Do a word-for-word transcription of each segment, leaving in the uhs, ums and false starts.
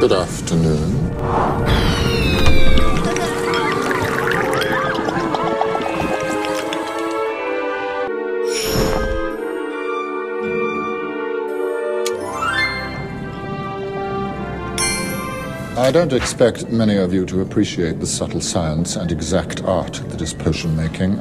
Good afternoon. I don't expect many of you to appreciate the subtle science and exact art that is potion making.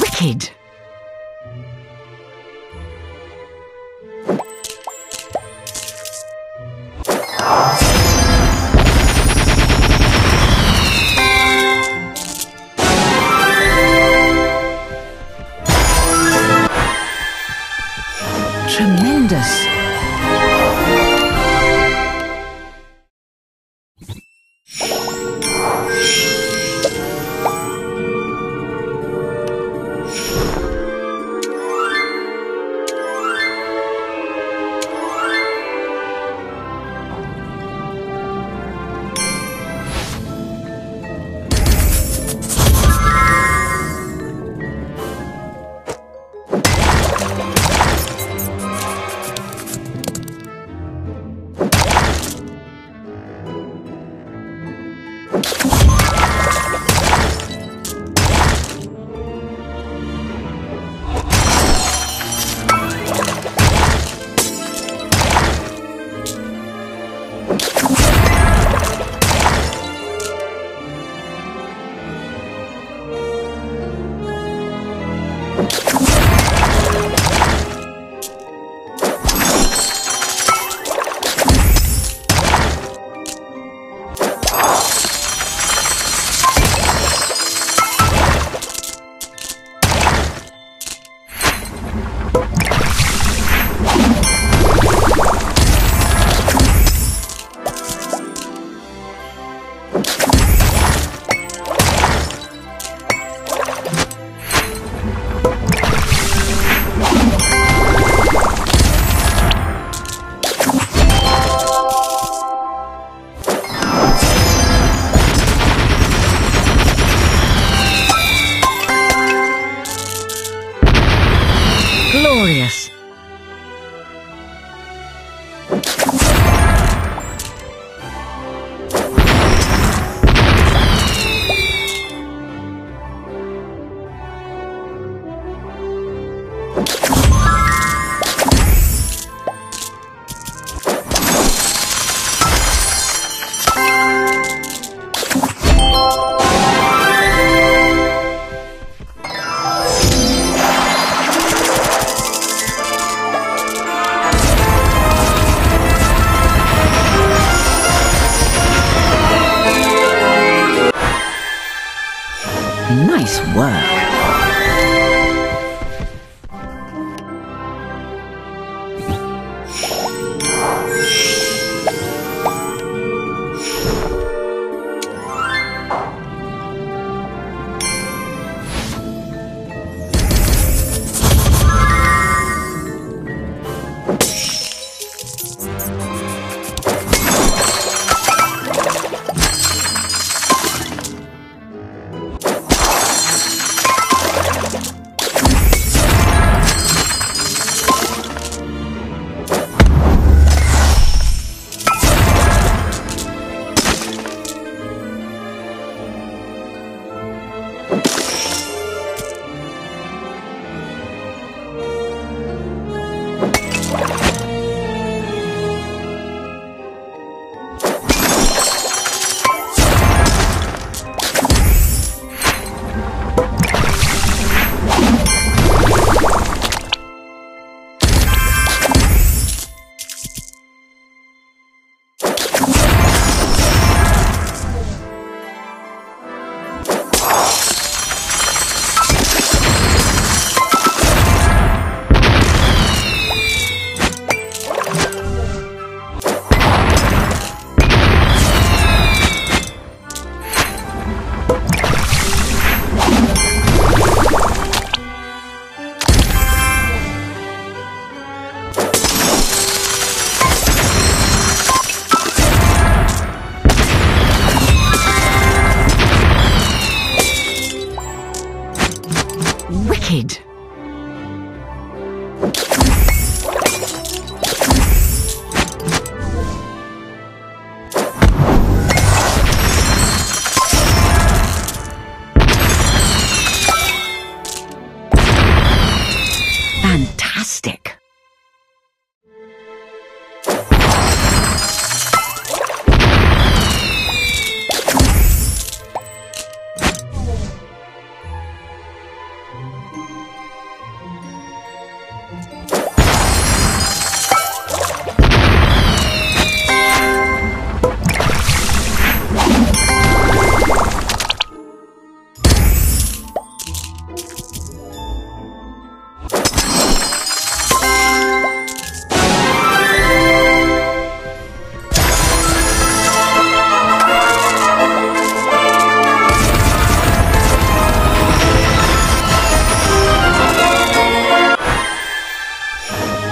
Wicked. Tremendous. Glorious. Nice work.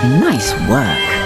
Nice work.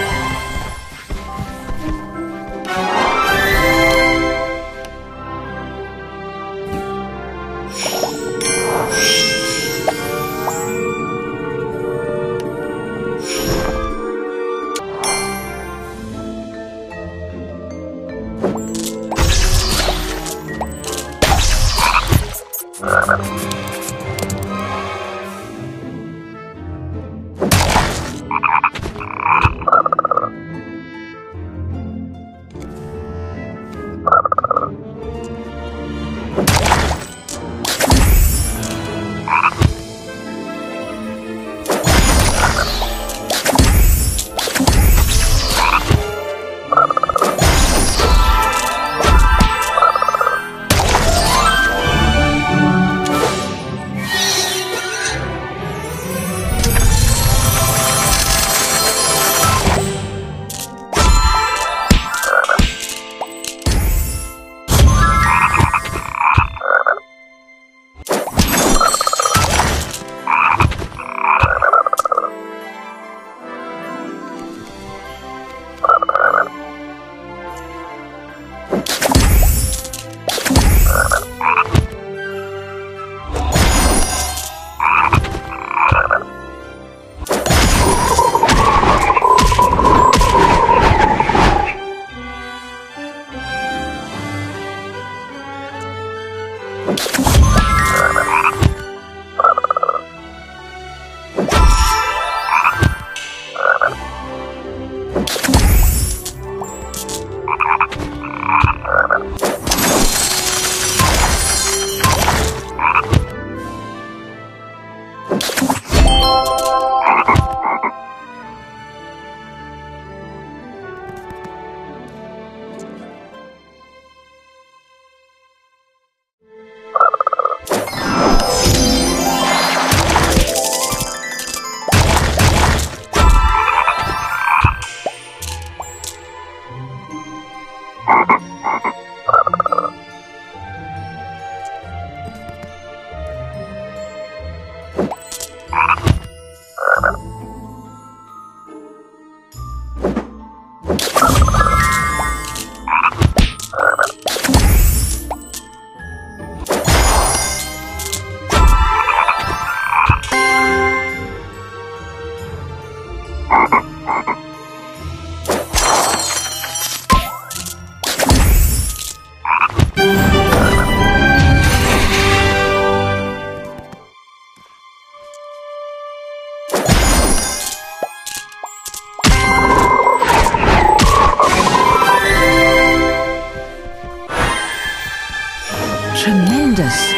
Tremendous.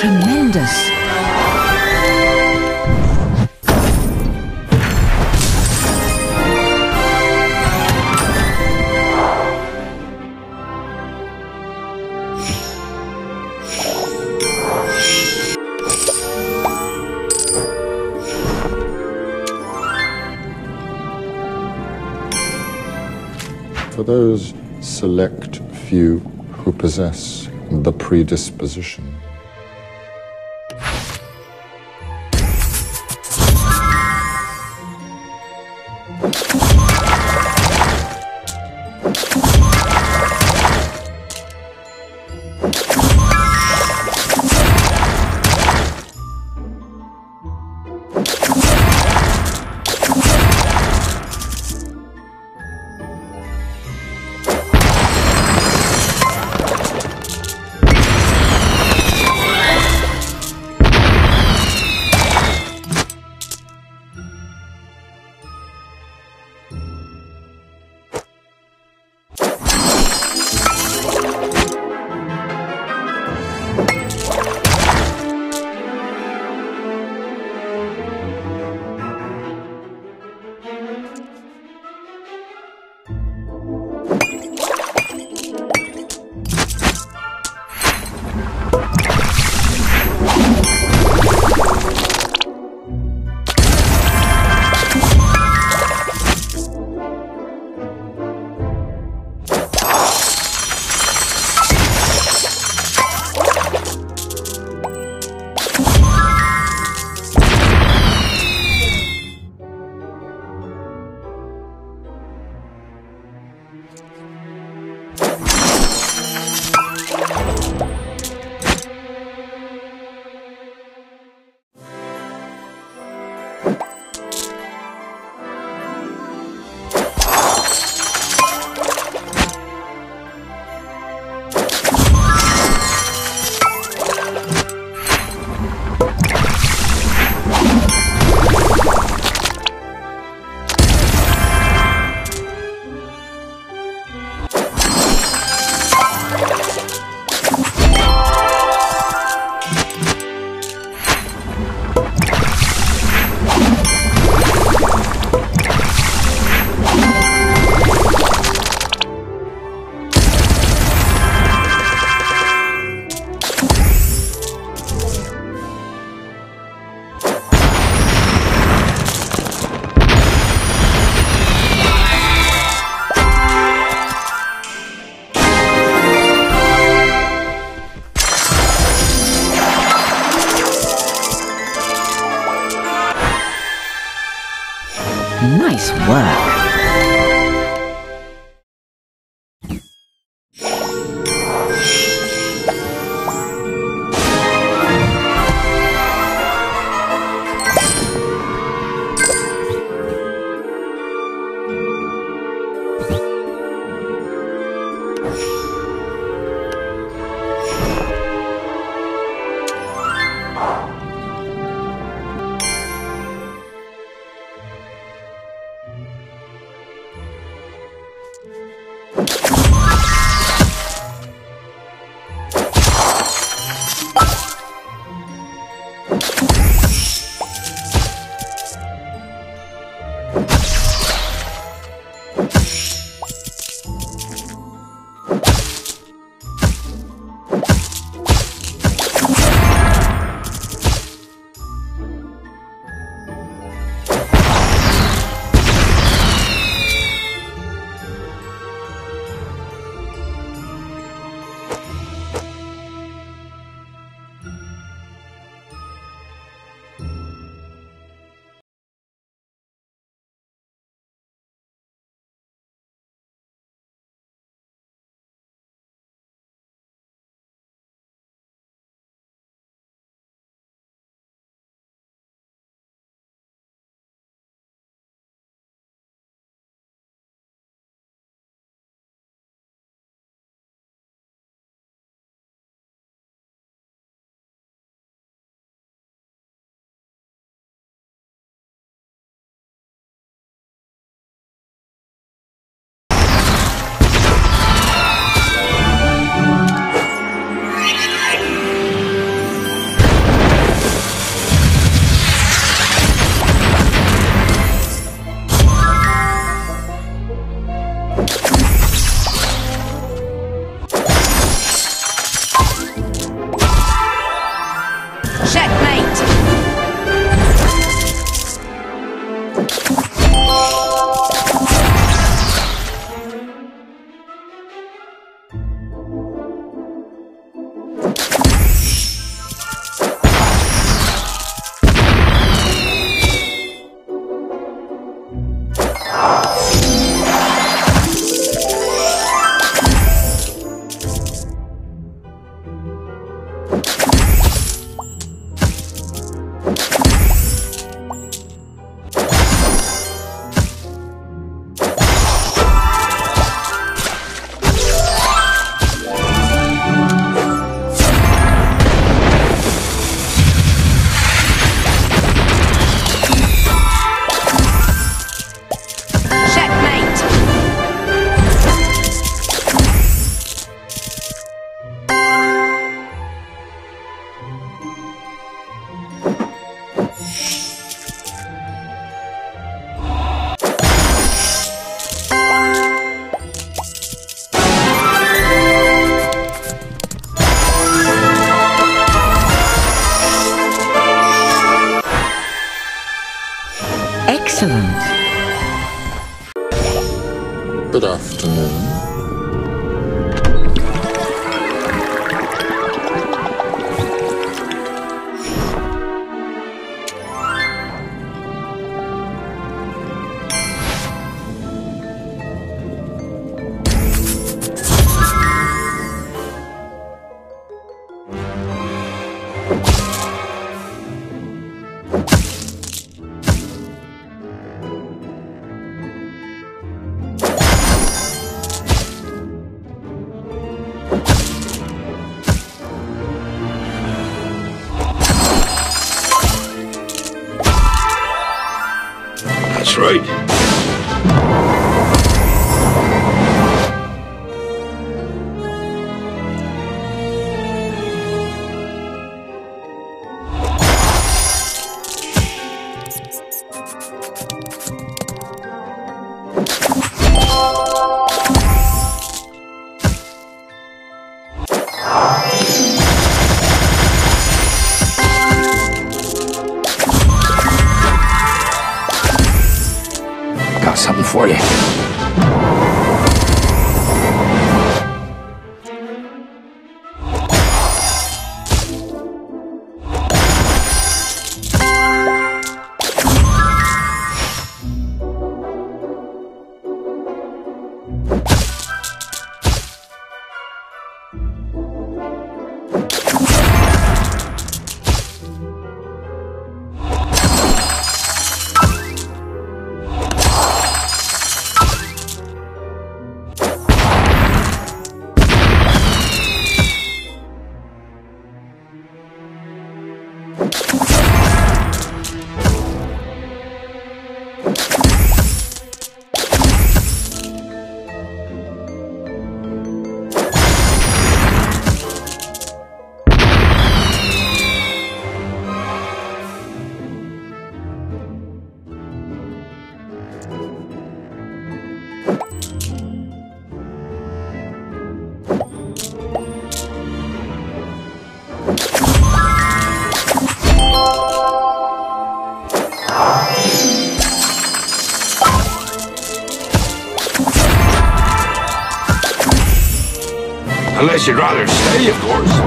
Tremendous. For those select few who possess the predisposition. Excellent. Good afternoon. Unless you'd rather stay, of course.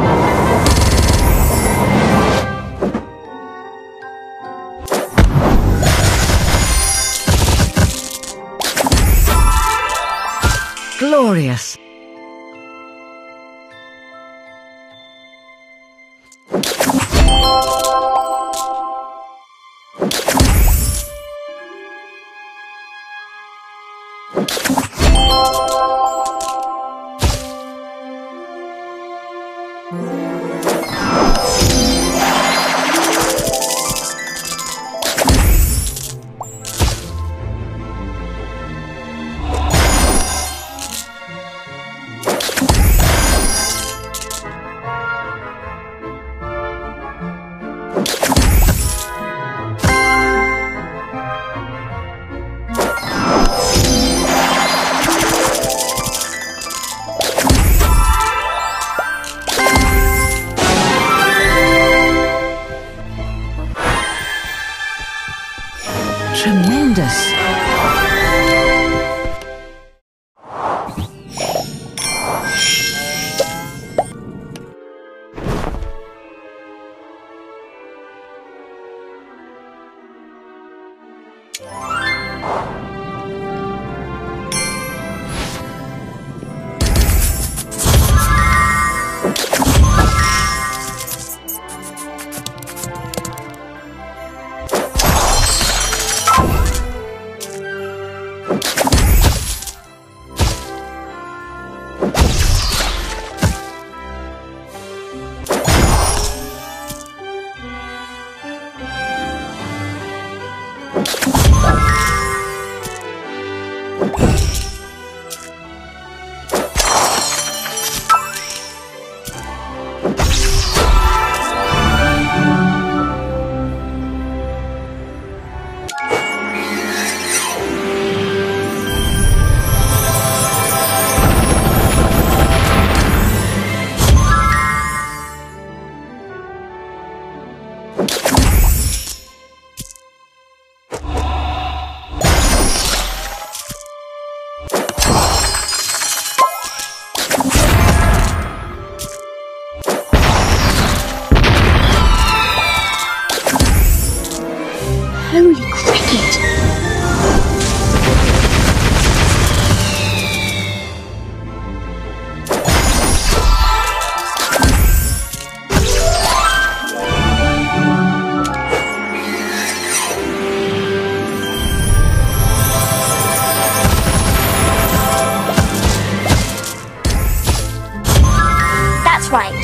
right.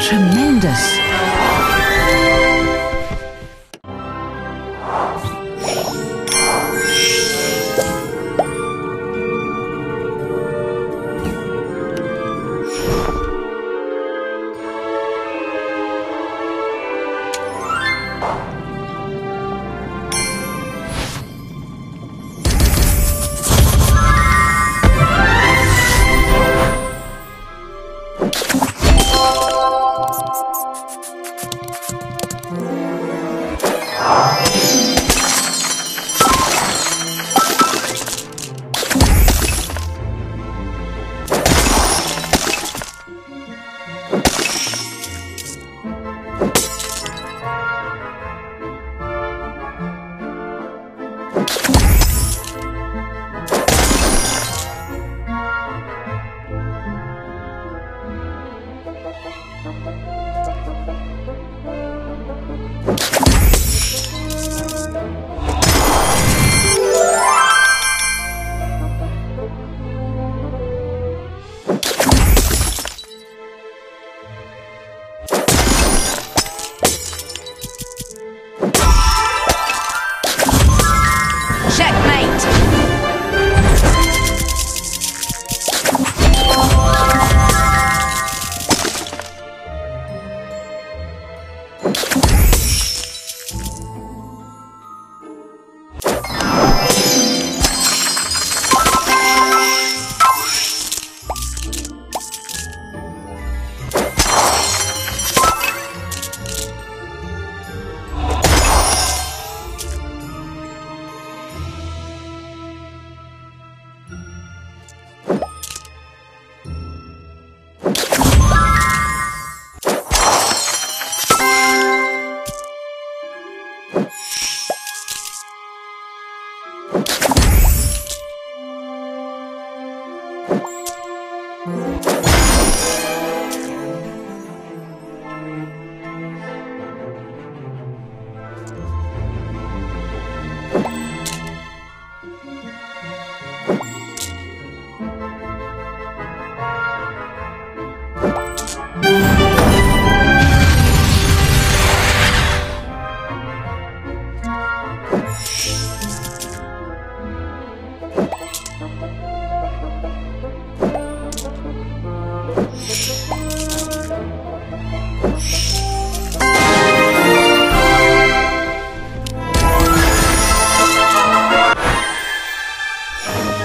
Tremendous.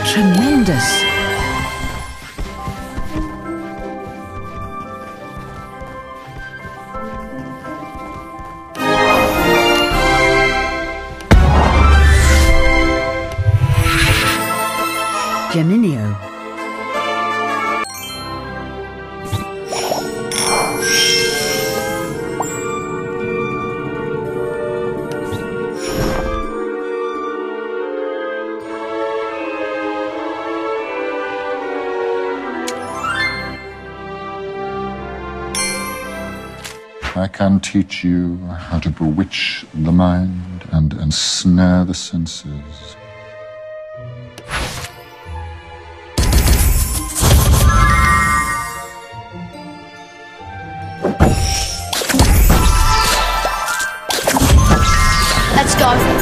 Tremendous. Geminio. I can teach you how to bewitch the mind and ensnare the senses. Let's go.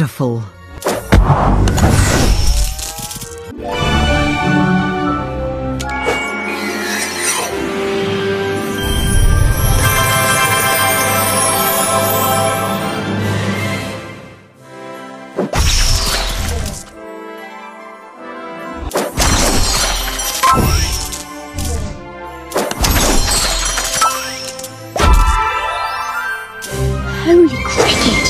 wonderful. Holy cricket!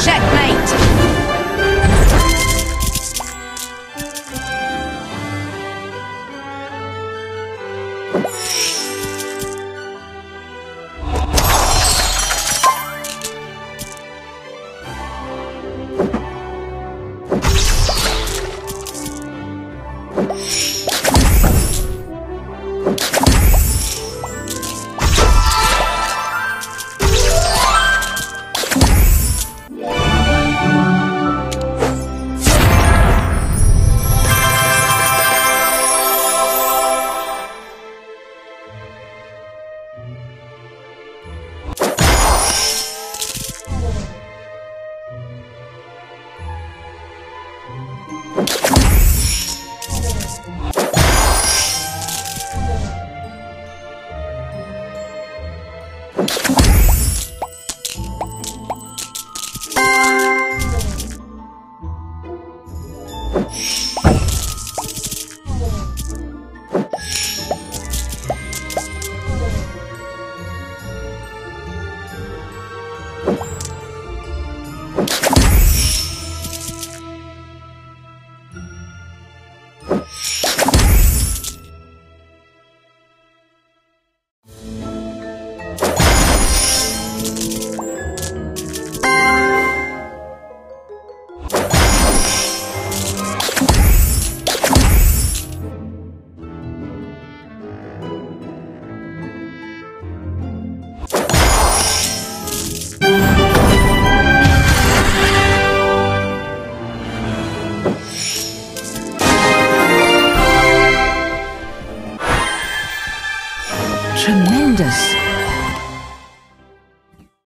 Checkmate! Tremendous.